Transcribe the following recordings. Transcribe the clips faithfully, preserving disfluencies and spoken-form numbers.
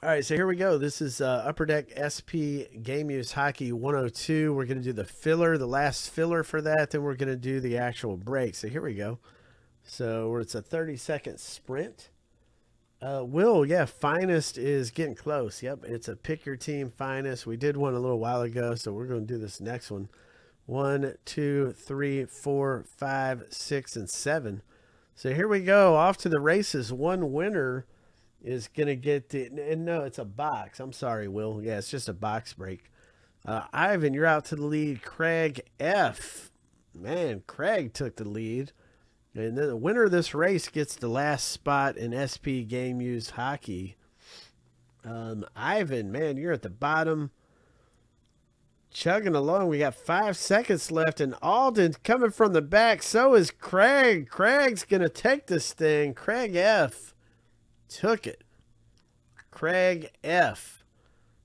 All right, so here we go. This is uh, Upper Deck S P Game Used Hockey one oh two. We're going to do the filler, the last filler for that. Then we're going to do the actual break. So here we go. So it's a thirty-second sprint. Uh, Will, yeah, Finest is getting close. Yep, it's a pick your team Finest. We did one a little while ago, so we're going to do this next one. One, two, three, four, five, six, and seven. So here we go. Off to the races. One winner is going to get the, and no, it's a box. I'm sorry, Will. Yeah, it's just a box break. Uh, Ivan, you're out to the lead. Craig F. Man, Craig took the lead. And then the winner of this race gets the last spot in S P Game Used Hockey. Um, Ivan, man, you're at the bottom. Chugging along. We got five seconds left. And Alden coming from the back. So is Craig. Craig's going to take this thing. Craig F. took it. Craig F.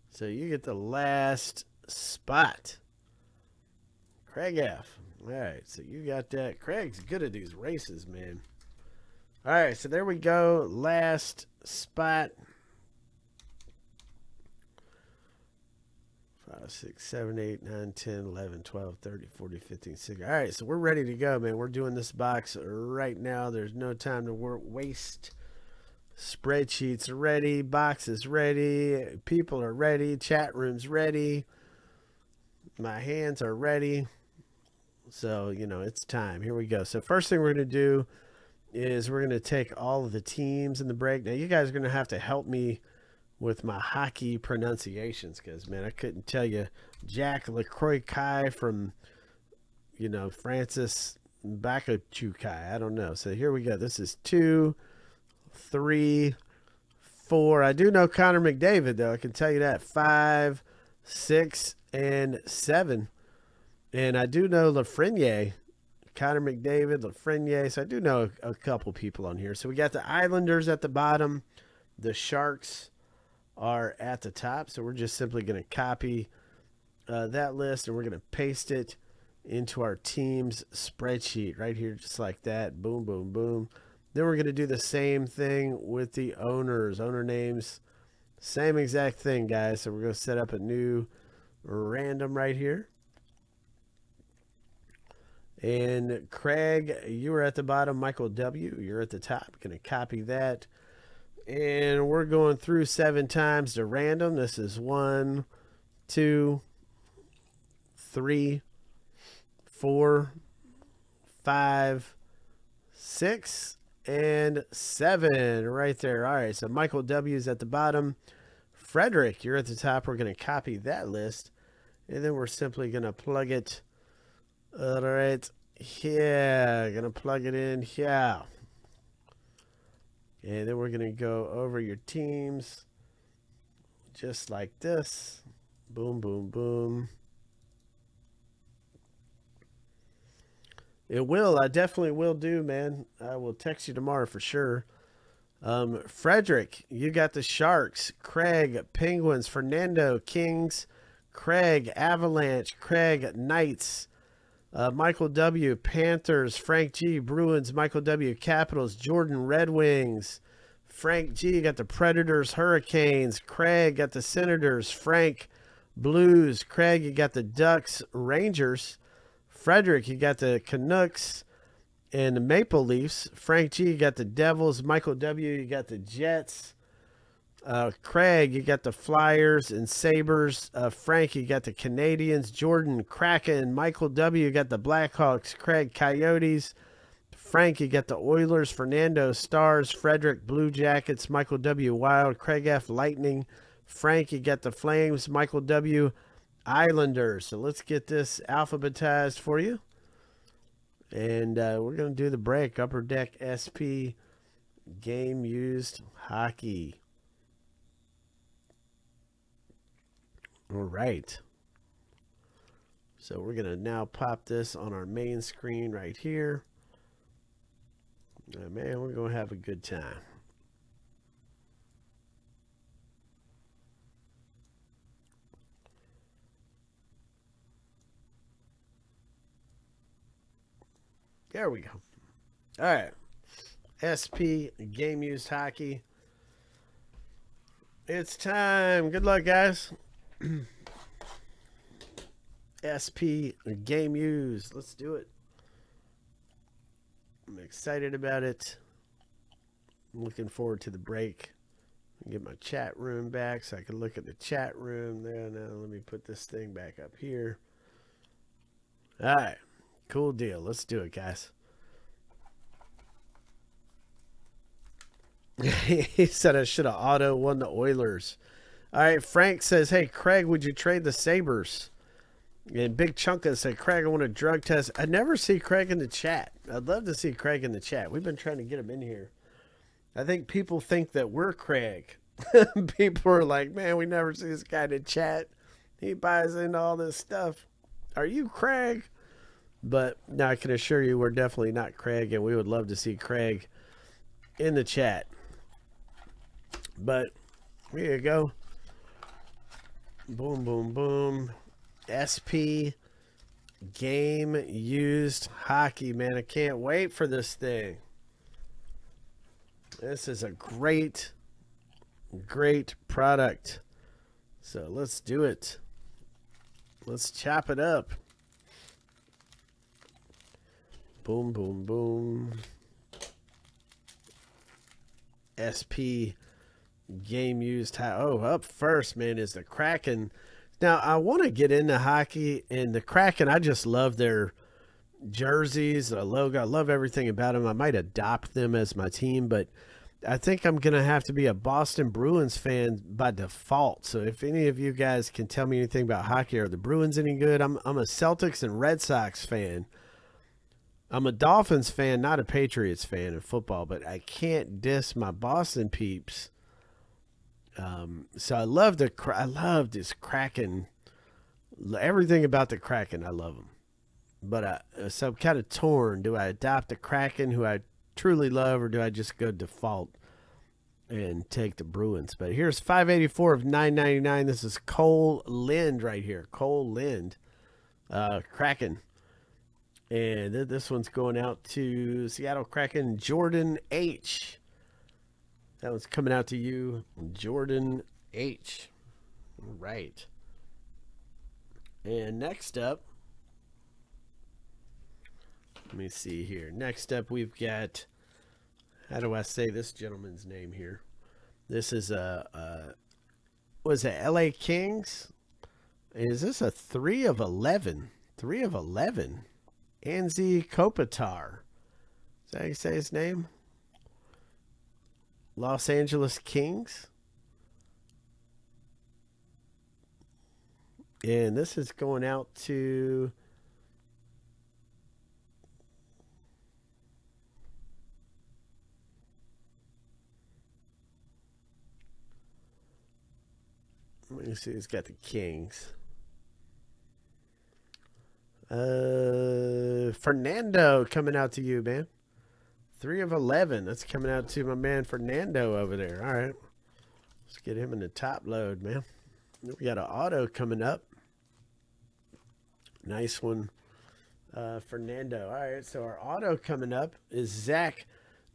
So you get the last spot. Craig F. All right, so you got that. Craig's good at these races, man. All right, so there we go. Last spot. five, six, seven, eight, nine, ten, eleven, twelve, thirty, forty, fifteen, sixteen. All right, so we're ready to go, man. We're doing this box right now. There's no time to waste. Spreadsheets ready, boxes ready, people are ready, chat rooms ready, my hands are ready. So, you know, it's time. Here we go. So first thing we're going to do is we're going to take all of the teams in the break. Now you guys are going to have to help me with my hockey pronunciations, because man, I couldn't tell you Jack LaCroix from, you know, Francis Bakuchukai. I don't know. So here we go. This is two, three, four. I do know Connor McDavid, though. I can tell you that. Five, six, and seven. And I do know Lafreniere, Connor McDavid, Lafreniere. So I do know a, a couple people on here. So we got the Islanders at the bottom. The Sharks are at the top. So we're just simply going to copy uh, that list, and we're going to paste it into our team's spreadsheet right here, just like that. Boom, boom, boom. Then we're going to do the same thing with the owners, owner names, same exact thing, guys. So we're going to set up a new random right here. And Craig, you were at the bottom. Michael W, you're at the top. Going to copy that. And we're going through seven times to random. This is one, two, three, four, five, six, and seven right there. All right, so Michael W is at the bottom. Frederick, you're at the top. We're going to copy that list, and then we're simply going to plug it. All right, here, going to plug it in here, and then we're going to go over your teams just like this. Boom, boom, boom. It will. I definitely will do, man. I will text you tomorrow for sure. Um, Frederick, you got the Sharks. Craig, Penguins. Fernando, Kings. Craig, Avalanche. Craig, Knights. Uh, Michael W, Panthers. Frank G, Bruins. Michael W, Capitals. Jordan, Red Wings. Frank G got the Predators, Hurricanes. Craig got the Senators. Frank, Blues. Craig, you got the Ducks, Rangers. Frederick, you got the Canucks and the Maple Leafs. Frank G, you got the Devils. Michael W, you got the Jets. Uh, Craig, you got the Flyers and Sabres. Uh, Frank, you got the Canadians. Jordan, Kraken. Michael W, you got the Blackhawks. Craig, Coyotes. Frank, you got the Oilers. Fernando, Stars. Frederick, Blue Jackets. Michael W, Wild. Craig F, Lightning. Frank, you got the Flames. Michael W, Islanders. So let's get this alphabetized for you, and uh, we're going to do the break. Upper Deck S P Game Used Hockey. All right, so we're going to now pop this on our main screen right here. Oh, man, we're going to have a good time. There we go. All right. S P Game Used Hockey. It's time. Good luck, guys. S P Game Used. Let's do it. I'm excited about it. I'm looking forward to the break. Get my chat room back so I can look at the chat room there. Now let me put this thing back up here. All right. Cool deal. Let's do it, guys. He said I should have auto won the Oilers. All right. Frank says, hey, Craig, would you trade the Sabres? And Big Chunka said, Craig, I want a drug test. I never see Craig in the chat. I'd love to see Craig in the chat. We've been trying to get him in here. I think people think that we're Craig. People are like, man, we never see this guy in the chat. He buys into all this stuff. Are you Craig? But now I can assure you we're definitely not Craig, and we would love to see Craig in the chat. But here you go. Boom, boom, boom. S P Game Used hockey, man. I can't wait for this thing. This is a great, great product. So let's do it. Let's chop it up. Boom, boom, boom. S P Game Used. Oh, up first, man, is the Kraken. Now, I want to get into hockey, and the Kraken, I just love their jerseys, the logo. I love everything about them. I might adopt them as my team, but I think I'm going to have to be a Boston Bruins fan by default. So if any of you guys can tell me anything about hockey, are the Bruins any good? I'm, I'm a Celtics and Red Sox fan. I'm a Dolphins fan, not a Patriots fan in football, but I can't diss my Boston peeps. Um, so I love the, I love this Kraken, everything about the Kraken. I love them. But I, so I'm kind of torn. Do I adopt the Kraken, who I truly love, or do I just go default and take the Bruins? But here's five eighty-four of nine ninety-nine. This is Cole Lind right here. Cole Lind, uh, Kraken. And th this one's going out to Seattle Kraken, Jordan H. That one's coming out to you, Jordan H. All right. And next up, let me see here. Next up, we've got, how do I say this gentleman's name here? This is a, a what is it, L A Kings? Is this a three of eleven? three of eleven. Anze Kopitar. Is that how you say his name? Los Angeles Kings. And this is going out to... Let me see, it's got the Kings. Uh, Fernando coming out to you, man. three of eleven. That's coming out to my man Fernando over there. All right. Let's get him in the top load, man. We got an auto coming up. Nice one, uh, Fernando. All right, so our auto coming up is Zach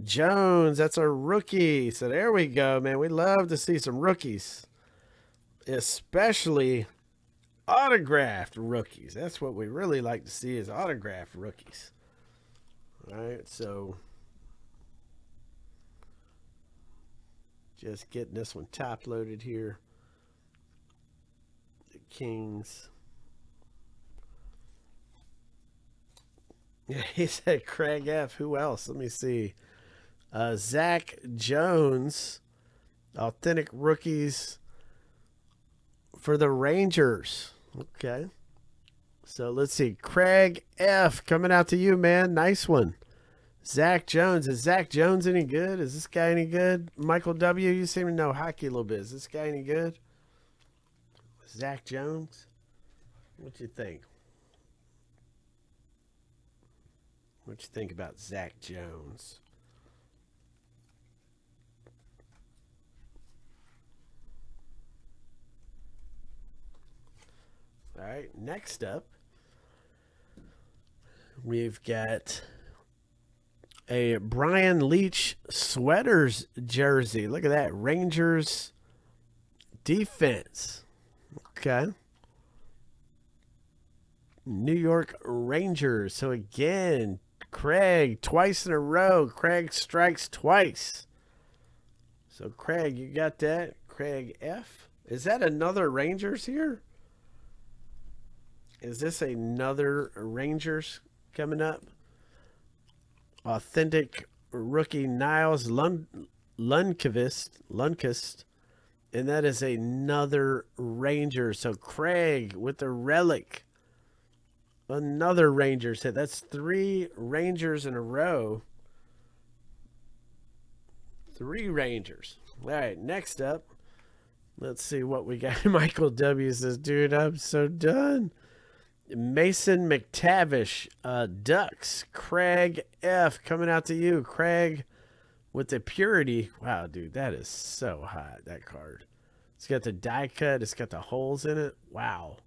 Jones. That's our rookie. So there we go, man. We love to see some rookies. Especially autographed rookies. That's what we really like to see, is autographed rookies. All right, so just getting this one top loaded here. The Kings. Yeah, he said Craig F. Who else? Let me see. Uh, Zach Jones, authentic rookies. For the Rangers. Okay. So let's see. Craig F. coming out to you, man. Nice one. Zach Jones. Is Zach Jones any good? Is this guy any good? Michael W., you seem to know hockey a little bit. Is this guy any good? Zach Jones? What you think? What you think about Zach Jones? All right, next up, we've got a Brian Leetch sweaters jersey. Look at that, Rangers defense. Okay. New York Rangers. So again, Craig, twice in a row. Craig strikes twice. So Craig, you got that? Craig F. Is that another Rangers here? Is this another Rangers coming up? Authentic rookie Niles Lund Lundqvist, Lundqvist. And that is another Ranger. So Craig with the relic. Another Ranger hit. That's three Rangers in a row. Three Rangers. All right, next up. Let's see what we got. Michael W says, dude, I'm so done. Mason McTavish, uh, Ducks. Craig F coming out to you. Craig with the purity. Wow, dude, that is so hot, that card. It's got the die cut. It's got the holes in it. Wow.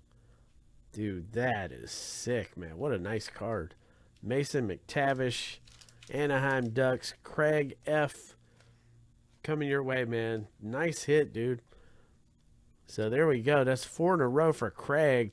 Dude, that is sick, man. What a nice card. Mason McTavish, Anaheim Ducks. Craig F coming your way, man. Nice hit, dude. So there we go. That's four in a row for Craig.